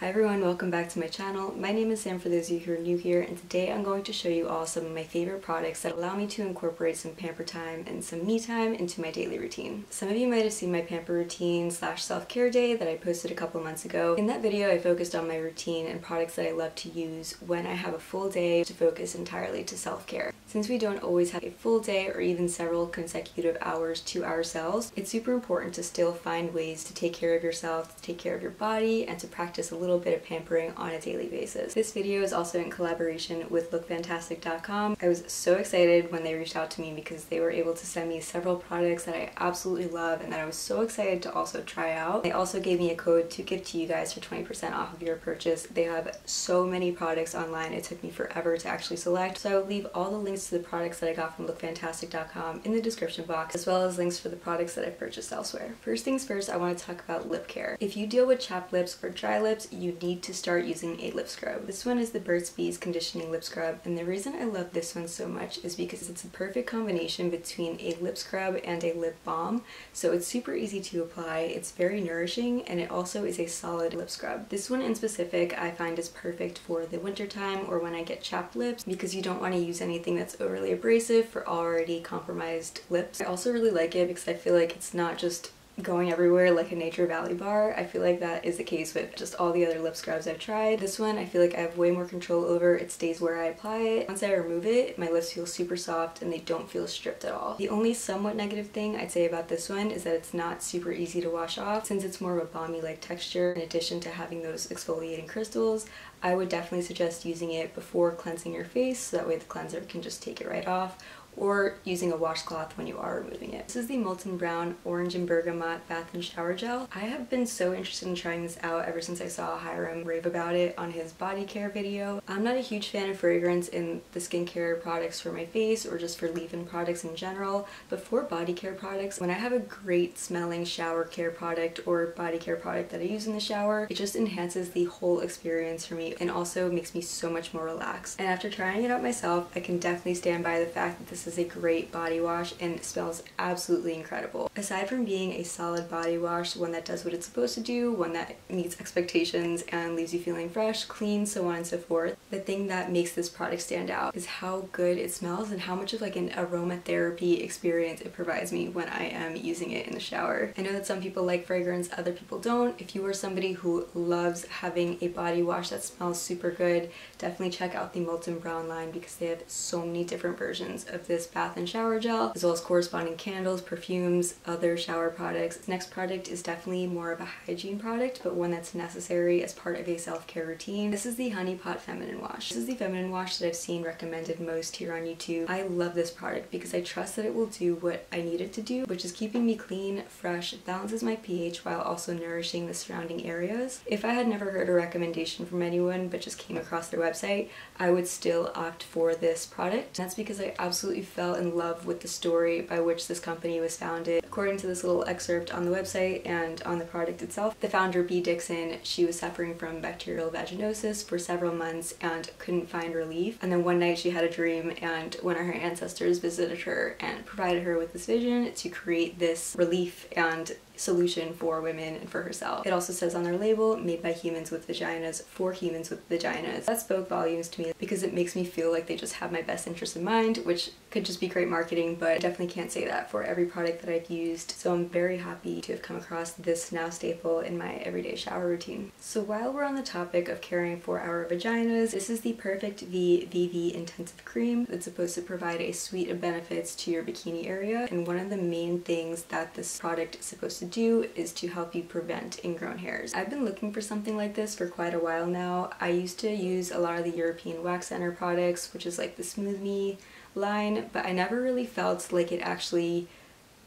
Hi everyone, welcome back to my channel. My name is Sam for those of you who are new here, and today I'm going to show you all some of my favorite products that allow me to incorporate some pamper time and some me time into my daily routine. Some of you might have seen my pamper routine / self-care day that I posted a couple months ago. In that video I focused on my routine and products that I love to use when I have a full day to focus entirely to self-care. Since we don't always have a full day or even several consecutive hours to ourselves, it's super important to still find ways to take care of yourself, to take care of your body, and to practice a little bit of pampering on a daily basis. This video is also in collaboration with lookfantastic.com. I was so excited when they reached out to me because they were able to send me several products that I absolutely love and that I was so excited to also try out. They also gave me a code to give to you guys for 20% off of your purchase. They have so many products online, it took me forever to actually select, so I will leave all the links to the products that I got from lookfantastic.com in the description box, as well as links for the products that I've purchased elsewhere. First things first, I want to talk about lip care. If you deal with chapped lips or dry lips, you need to start using a lip scrub. This one is the Burt's Bees Conditioning Lip Scrub, and the reason I love this one so much is because it's a perfect combination between a lip scrub and a lip balm, so it's super easy to apply, it's very nourishing, and it also is a solid lip scrub. This one in specific I find is perfect for the wintertime or when I get chapped lips, because you don't want to use anything that's overly abrasive for already compromised lips. I also really like it because I feel like it's not just going everywhere like a Nature Valley bar. I feel like that is the case with just all the other lip scrubs I've tried. This one I feel like I have way more control over. It stays where I apply it. Once I remove it, my lips feel super soft and they don't feel stripped at all. The only somewhat negative thing I'd say about this one is that it's not super easy to wash off, since it's more of a balmy like texture. In addition to having those exfoliating crystals, I would definitely suggest using it before cleansing your face, so that way the cleanser can just take it right off, or using a washcloth when you are removing it. This is the Molton Brown Orange and Bergamot Bath and Shower Gel. I have been so interested in trying this out ever since I saw Hiram rave about it on his body care video. I'm not a huge fan of fragrance in the skincare products for my face or just for leave-in products in general, but for body care products, when I have a great smelling shower care product or body care product that I use in the shower, it just enhances the whole experience for me and also makes me so much more relaxed. And after trying it out myself, I can definitely stand by the fact that this is a great body wash and smells absolutely incredible. Aside from being a solid body wash, one that does what it's supposed to do, one that meets expectations and leaves you feeling fresh, clean, so on and so forth, the thing that makes this product stand out is how good it smells and how much of like an aromatherapy experience it provides me when I am using it in the shower. I know that some people like fragrance, other people don't. If you are somebody who loves having a body wash that smells super good, definitely check out the Molton Brown line because they have so many different versions of this bath and shower gel, as well as corresponding candles, perfumes, other shower products. This next product is definitely more of a hygiene product, but one that's necessary as part of a self-care routine. This is the Honey Pot Feminine Wash. This is the feminine wash that I've seen recommended most here on YouTube. I love this product because I trust that it will do what I need it to do, which is keeping me clean, fresh, balances my pH while also nourishing the surrounding areas. If I had never heard a recommendation from anyone but just came across their website, I would still opt for this product. That's because I absolutely fell in love with the story by which this company was founded. According to this little excerpt on the website and on the product itself, the founder, B. Dixon, she was suffering from bacterial vaginosis for several months and couldn't find relief. And then one night she had a dream, and one of her ancestors visited her and provided her with this vision to create this relief and solution for women and for herself. It also says on their label, made by humans with vaginas for humans with vaginas. That spoke volumes to me because it makes me feel like they just have my best interest in mind, which could just be great marketing, but I definitely can't say that for every product that I've used. So I'm very happy to have come across this now staple in my everyday shower routine. So while we're on the topic of caring for our vaginas, this is the Perfect VVV Intensive Cream that's supposed to provide a suite of benefits to your bikini area. And one of the main things that this product is supposed to do is to help you prevent ingrown hairs. I've been looking for something like this for quite a while now. I used to use a lot of the European Wax Center products, which is like the Smooth Me line, but I never really felt like it actually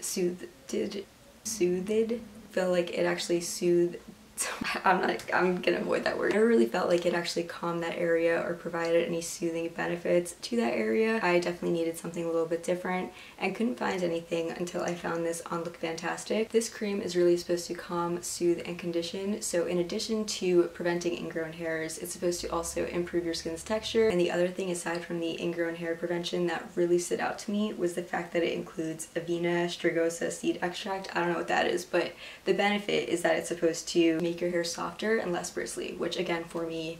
soothed. I'm gonna avoid that word. I never really felt like it actually calmed that area or provided any soothing benefits to that area. I definitely needed something a little bit different and couldn't find anything until I found this on Look Fantastic. This cream is really supposed to calm, soothe, and condition. So in addition to preventing ingrown hairs, it's supposed to also improve your skin's texture. And the other thing aside from the ingrown hair prevention that really stood out to me was the fact that it includes Avena Strigosa seed extract. I don't know what that is, but the benefit is that it's supposed to make make your hair softer and less bristly, which again for me,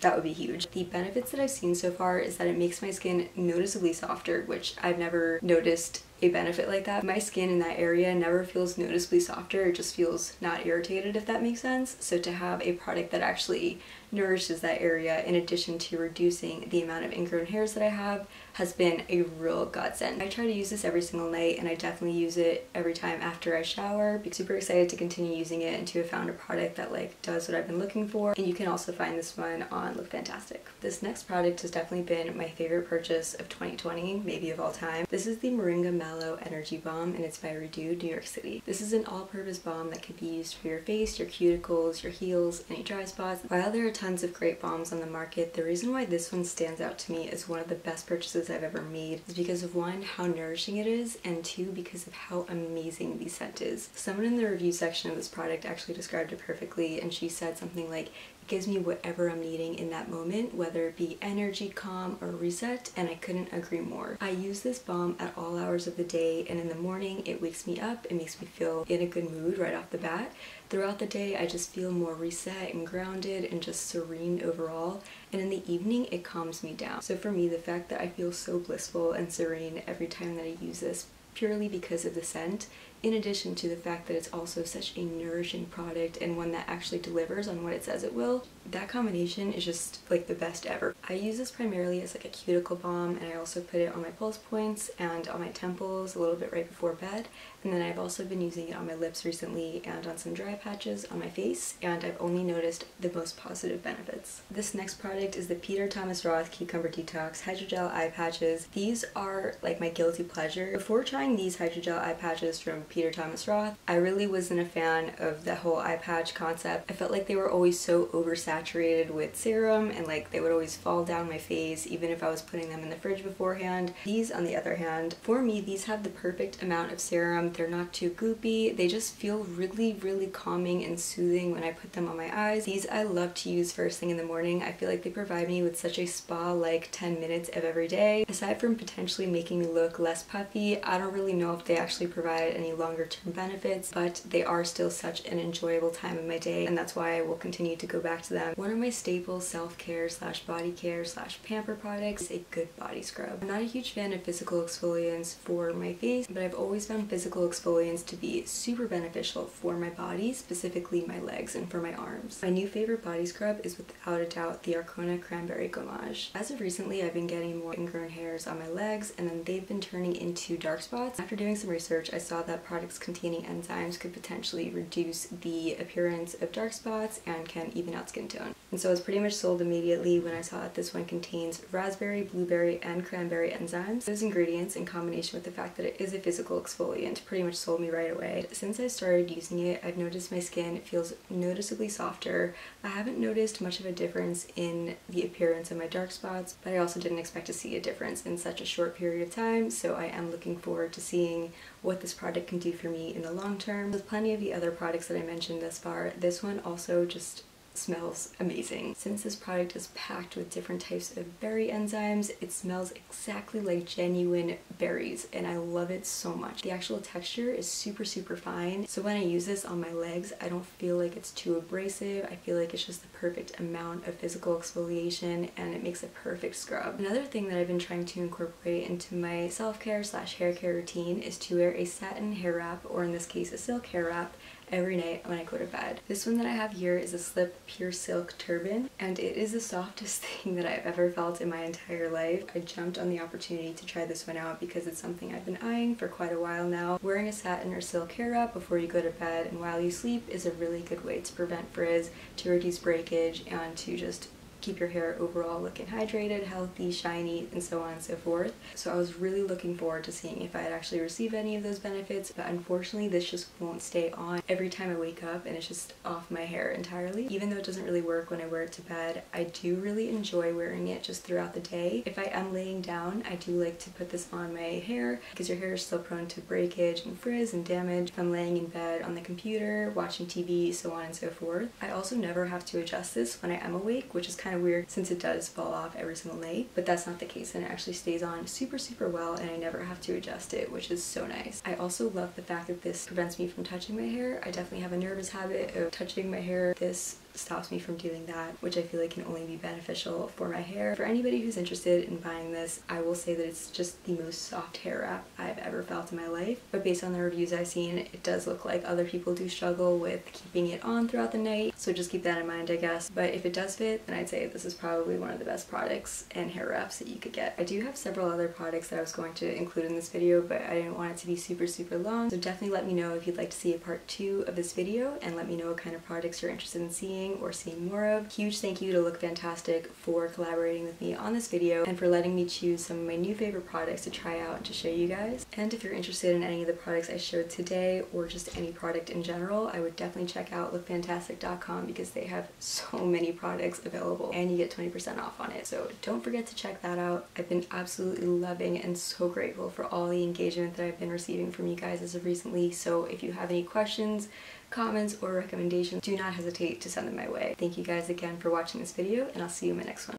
that would be huge. The benefits that I've seen so far is that it makes my skin noticeably softer, which I've never noticed a benefit like that. My skin in that area never feels noticeably softer, it just feels not irritated, if that makes sense. So to have a product that actually nourishes that area, in addition to reducing the amount of ingrown hairs that I have, has been a real godsend. I try to use this every single night, and I definitely use it every time after I shower. I'm super excited to continue using it and to have found a product that like does what I've been looking for. And you can also find this one on Look Fantastic. This next product has definitely been my favorite purchase of 2020, maybe of all time. This is the Moringa Mallow Energy Balm, and it's by Redu New York City. This is an all-purpose balm that can be used for your face, your cuticles, your heels, any dry spots. While there are tons of great balms on the market, the reason why this one stands out to me as one of the best purchases I've ever made is because of 1, how nourishing it is, and 2, because of how amazing the scent is. Someone in the review section of this product actually described it perfectly, and she said something like, gives me whatever I'm needing in that moment, whether it be energy, calm, or reset, and I couldn't agree more. I use this balm at all hours of the day, and in the morning it wakes me up, it makes me feel in a good mood right off the bat. Throughout the day I just feel more reset and grounded and just serene overall, and in the evening it calms me down. So for me, the fact that I feel so blissful and serene every time that I use this, purely because of the scent, in addition to the fact that it's also such a nourishing product and one that actually delivers on what it says it will, that combination is just like the best ever. I use this primarily as like a cuticle balm, and I also put it on my pulse points and on my temples a little bit right before bed, and then I've also been using it on my lips recently and on some dry patches on my face, and I've only noticed the most positive benefits. This next product is the Peter Thomas Roth Cucumber Detox Hydrogel Eye Patches. These are like my guilty pleasure. Before trying these hydrogel eye patches from Peter Thomas Roth, I really wasn't a fan of the whole eye patch concept. I felt like they were always so oversaturated with serum, and like they would always fall down my face even if I was putting them in the fridge beforehand. These, on the other hand, for me, these have the perfect amount of serum. They're not too goopy. They just feel really, really calming and soothing when I put them on my eyes. These I love to use first thing in the morning. I feel like they provide me with such a spa-like 10 minutes of every day. Aside from potentially making me look less puffy, I don't really know if they actually provide any longer term benefits, but they are still such an enjoyable time of my day, and that's why I will continue to go back to them. One of my staple self-care / body care / pamper products is a good body scrub. I'm not a huge fan of physical exfoliants for my face, but I've always found physical exfoliants to be super beneficial for my body, specifically my legs and for my arms. My new favorite body scrub is without a doubt the Arcona Cranberry Gommage. As of recently, I've been getting more ingrown hairs on my legs, and then they've been turning into dark spots. After doing some research, I saw that products containing enzymes could potentially reduce the appearance of dark spots and can even out skin tone. And so I was pretty much sold immediately when I saw that this one contains raspberry, blueberry, and cranberry enzymes. Those ingredients, in combination with the fact that it is a physical exfoliant, pretty much sold me right away. Since I started using it, I've noticed my skin feels noticeably softer. I haven't noticed much of a difference in the appearance of my dark spots, but I also didn't expect to see a difference in such a short period of time, so I am looking forward to seeing what this product can do for me in the long term. With plenty of the other products that I mentioned thus far, this one also just smells amazing. Since this product is packed with different types of berry enzymes, it smells exactly like genuine berries, and I love it so much. The actual texture is super, super fine, so when I use this on my legs, I don't feel like it's too abrasive. I feel like it's just the perfect amount of physical exfoliation, and it makes a perfect scrub. Another thing that I've been trying to incorporate into my self-care / hair care routine is to wear a satin hair wrap, or in this case a silk hair wrap, every night when I go to bed. This one that I have here is a Slip Pure Silk Turban, and it is the softest thing that I've ever felt in my entire life. I jumped on the opportunity to try this one out because it's something I've been eyeing for quite a while now. Wearing a satin or silk hair wrap before you go to bed and while you sleep is a really good way to prevent frizz, to reduce breakage, and to just keep your hair overall looking hydrated, healthy, shiny, and so on and so forth. So I was really looking forward to seeing if I'd actually receive any of those benefits, but unfortunately this just won't stay on. Every time I wake up and it's just off my hair entirely. Even though it doesn't really work when I wear it to bed, I do really enjoy wearing it just throughout the day. If I am laying down, I do like to put this on my hair because your hair is still prone to breakage and frizz and damage. If I'm laying in bed on the computer, watching TV, so on and so forth. I also never have to adjust this when I am awake, which is kind of wear, since it does fall off every single night, but that's not the case, and it actually stays on super, super well, and I never have to adjust it, which is so nice. I also love the fact that this prevents me from touching my hair. I definitely have a nervous habit of touching my hair. This stops me from doing that, which I feel like can only be beneficial for my hair. For anybody who's interested in buying this, I will say that it's just the most soft hair wrap I've ever felt in my life, but based on the reviews I've seen, it does look like other people do struggle with keeping it on throughout the night, so just keep that in mind, I guess. But if it does fit, then I'd say this is probably one of the best products and hair wraps that you could get. I do have several other products that I was going to include in this video, but I didn't want it to be super, super long, so definitely let me know if you'd like to see a part 2 of this video, and let me know what kind of products you're interested in seeing or seeing more of. Huge thank you to Look Fantastic for collaborating with me on this video and for letting me choose some of my new favorite products to try out and to show you guys. And if you're interested in any of the products I showed today or just any product in general, I would definitely check out lookfantastic.com because they have so many products available and you get 20% off on it. So don't forget to check that out. I've been absolutely loving and so grateful for all the engagement that I've been receiving from you guys as of recently. So if you have any questions, comments, or recommendations, do not hesitate to send them my way. Thank you guys again for watching this video, and I'll see you in my next one.